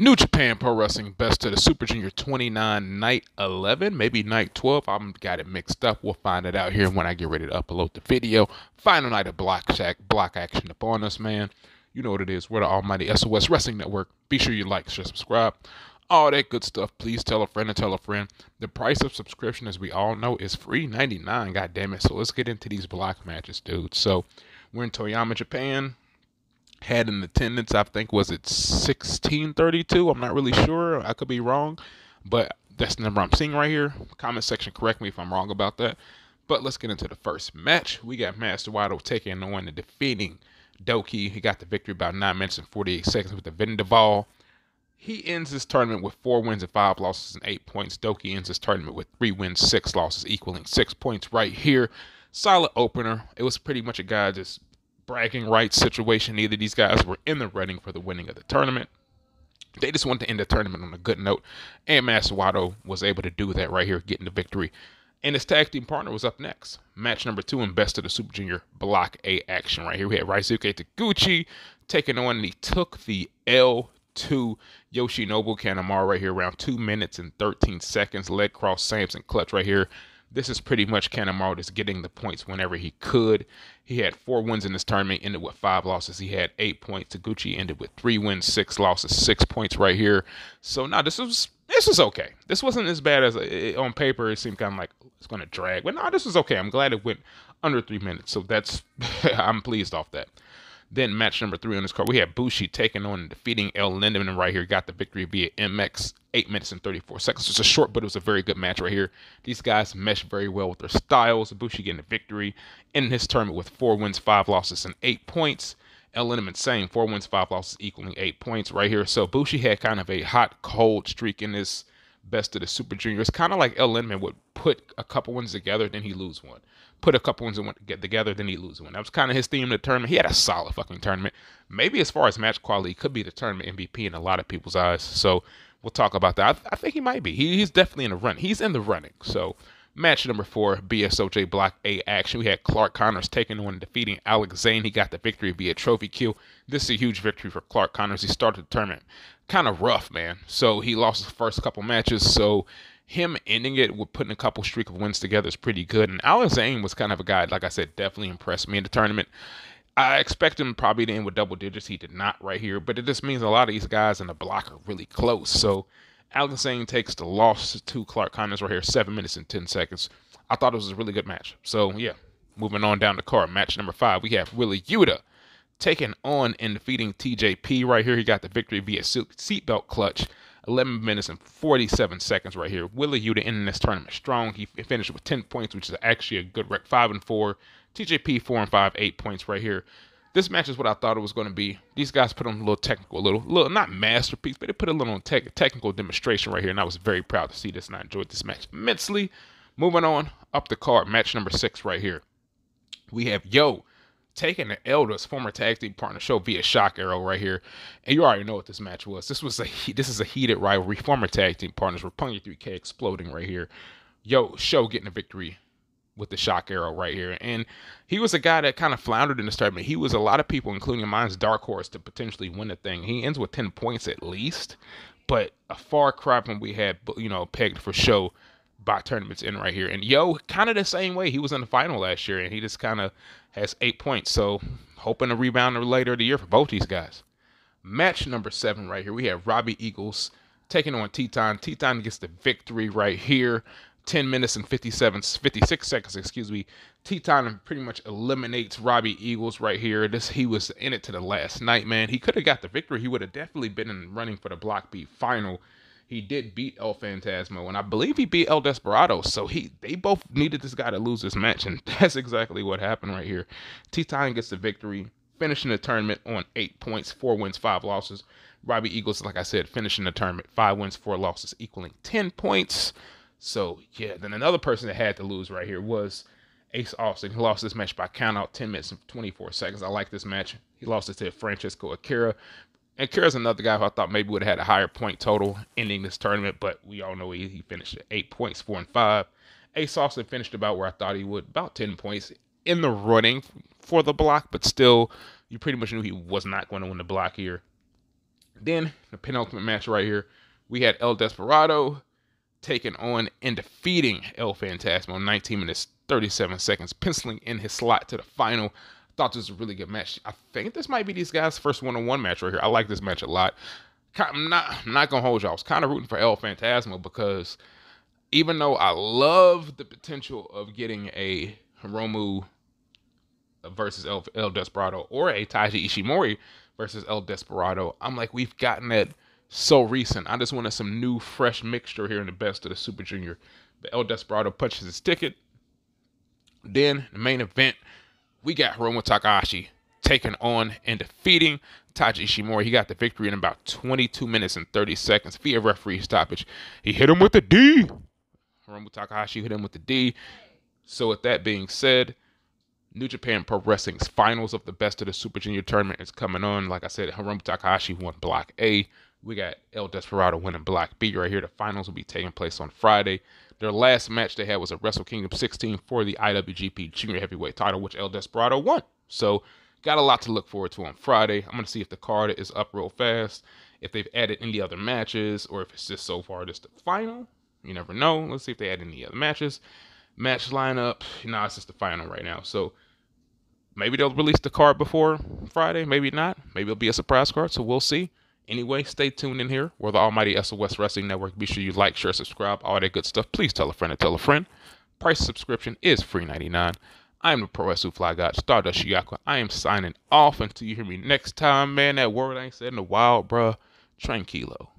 New Japan Pro Wrestling Best of the Super Junior 29, night 11, maybe night 12. I'm got it mixed up. We'll find it out here when I get ready to upload the video. Final night of block action upon us, man. You know what it is. We're the almighty SOS Wrestling Network. Be sure you like, share, subscribe. All that good stuff. Please tell a friend and tell a friend. The price of subscription, as we all know, is free $99, God damn it. So let's get into these block matches, dude. So we're in Toyama, Japan. Had an attendance, I think, was it 1632? I'm not really sure. I could be wrong. But that's the number I'm seeing right here. Comment section, correct me if I'm wrong about that. But let's get into the first match. We got Master Wildo taking on and defeating Doki. He got the victory by 9 minutes and 48 seconds with the vendor ball. He ends this tournament with 4 wins and 5 losses and 8 points. Doki ends this tournament with 3 wins, 6 losses, equaling 6 points right here. Solid opener. It was pretty much a guy just bragging rights situation. Neither of these guys were in the running for the winning of the tournament. They just wanted to end the tournament on a good note. And Master Wildo was able to do that right here, getting the victory. And his tag team partner was up next. Match number 2 in Best of the Super Junior Block A action right here. We had Ryusuke Taguchi taking on, and he took the L to Yoshinobu Kanemaru right here around 2 minutes and 13 seconds. Leg cross, Samson clutch right here. This is pretty much Kanemaru just getting the points whenever he could. He had 4 wins in this tournament, ended with 5 losses. He had 8 points. Taguchi ended with 3 wins, 6 losses, 6 points right here. So now this was okay. This wasn't as bad as on paper. It seemed kind of like it's going to drag. But no, this was okay. I'm glad it went under 3 minutes. So that's I'm pleased off that. Then match number 3 on this card, we had Bushi taking on and defeating El Lindaman right here. Got the victory via MX, 8 minutes and 34 seconds. It's a short, but it was a very good match right here. These guys mesh very well with their styles. Bushi getting the victory in his tournament with 4 wins, 5 losses, and 8 points. El Lindaman same, 4 wins, 5 losses, equaling 8 points right here. So Bushi had kind of a hot, cold streak in this Best of the Super Juniors. Kind of like El Lindaman would put a couple ones together, then he lose one. Put a couple ones together, then he lose one. That was kind of his theme in the tournament. He had a solid fucking tournament. Maybe as far as match quality, he could be the tournament MVP in a lot of people's eyes. So we'll talk about that. I think he might be. He's definitely in the run. He's in the running. So match number 4, BSOJ Block A action. We had Clark Connors taking on and defeating Alex Zayne. He got the victory via trophy kill. This is a huge victory for Clark Connors. He started the tournament kind of rough, man. So he lost his first couple matches. So him ending it with putting a couple streak of wins together is pretty good. And Alex Zayne was kind of a guy, like I said, definitely impressed me in the tournament. I expect him probably to end with double digits. He did not right here. But it just means a lot of these guys in the block are really close. So Alex Zayne takes the loss to Clark Connors right here, 7 minutes and 10 seconds. I thought it was a really good match. So, yeah, moving on down the card. Match number 5, we have Willie Yuta taking on and defeating TJP right here. He got the victory via seatbelt clutch. 11 minutes and 47 seconds right here. Willie Yuta ending this tournament strong. He finished with 10 points, which is actually a good rec. 5 and 4. TJP 4 and 5, 8 points right here. This match is what I thought it was going to be. These guys put on a little technical, a little not masterpiece, but they put a little technical demonstration right here, and I was very proud to see this, and I enjoyed this match immensely. Moving on up the card, match number 6 right here. We have Yoh taking the Elder's former tag team partner Sho via Shock Arrow right here. And you already know what this match was. This is a heated rivalry. Former tag team partners Roppongi 3K exploding right here. Yoh, Sho getting a victory with the Shock Arrow right here. And he was a guy that kind of floundered in this tournament. He was a lot of people, including mine's dark horse, to potentially win the thing. He ends with 10 points at least, but a far cry from we had, you know, pegged for Sho by tournaments in right here. And Yoh, kind of the same way. He was in the final last year, and he just kind of has 8 points. So hoping to rebound later in the year for both these guys. Match number 7 right here. We have Robbie Eagles taking on Teton. Teton gets the victory right here. 10 minutes and 56 seconds, excuse me. T-Time pretty much eliminates Robbie Eagles right here. He was in it to the last night, man. He could have got the victory. He would have definitely been in running for the Block B final. He did beat El Phantasmo, and I believe he beat El Desperado. So they both needed this guy to lose this match, and that's exactly what happened right here. T-Time gets the victory, finishing the tournament on 8 points, 4 wins, 5 losses. Robbie Eagles, like I said, finishing the tournament, 5 wins, 4 losses, equaling 10 points. So, yeah, then another person that had to lose right here was Ace Austin. He lost this match by countout, 10 minutes and 24 seconds. I like this match. He lost it to Francesco Akira. Akira's another guy who I thought maybe would have had a higher point total ending this tournament, but we all know he finished at 8 points, 4 and 5. Ace Austin finished about where I thought he would, about 10 points in the running for the block, but still, you pretty much knew he was not going to win the block here. Then the penultimate match right here, we had El Desperado taking on and defeating El Phantasmo in 19 minutes, 37 seconds, penciling in his slot to the final. Thought this was a really good match. I think this might be these guys' first one-on-one match right here. I like this match a lot. I'm not going to hold y'all. I was kind of rooting for El Phantasmo because even though I love the potential of getting a Hiromu versus El Desperado or a Taiji Ishimori versus El Desperado, I'm like, we've gotten that so recent. I just wanted some new, fresh mixture here in the Best of the Super Junior. But El Desperado punches his ticket. Then, the main event, we got Hiromu Takahashi taking on and defeating Taiji Ishimori. He got the victory in about 22 minutes and 30 seconds via referee stoppage. He hit him with the D. Hiromu Takahashi hit him with the D. So, with that being said, New Japan Pro Wrestling's finals of the Best of the Super Junior tournament is coming on. Like I said, Hiromu Takahashi won Block A. We got El Desperado winning Block B right here. The finals will be taking place on Friday. Their last match they had was at Wrestle Kingdom 16 for the IWGP Junior Heavyweight title, which El Desperado won. So, got a lot to look forward to on Friday. I'm going to see if the card is up real fast, if they've added any other matches, or if it's just so far just the final. You never know. Let's see if they add any other matches. Match lineup, nah, it's just the final right now. So maybe they'll release the card before Friday, maybe not. Maybe it'll be a surprise card, so we'll see. Anyway, stay tuned in here. We're the almighty SOS Wrestling Network. Be sure you like, share, subscribe, all that good stuff. Please tell a friend and tell a friend. Price of subscription is $3.99. I am the Pro Wrestling Fly God, Stardust Shiyakwa. I am signing off until you hear me next time. Man, that word I ain't said in a while, bruh. Tranquilo.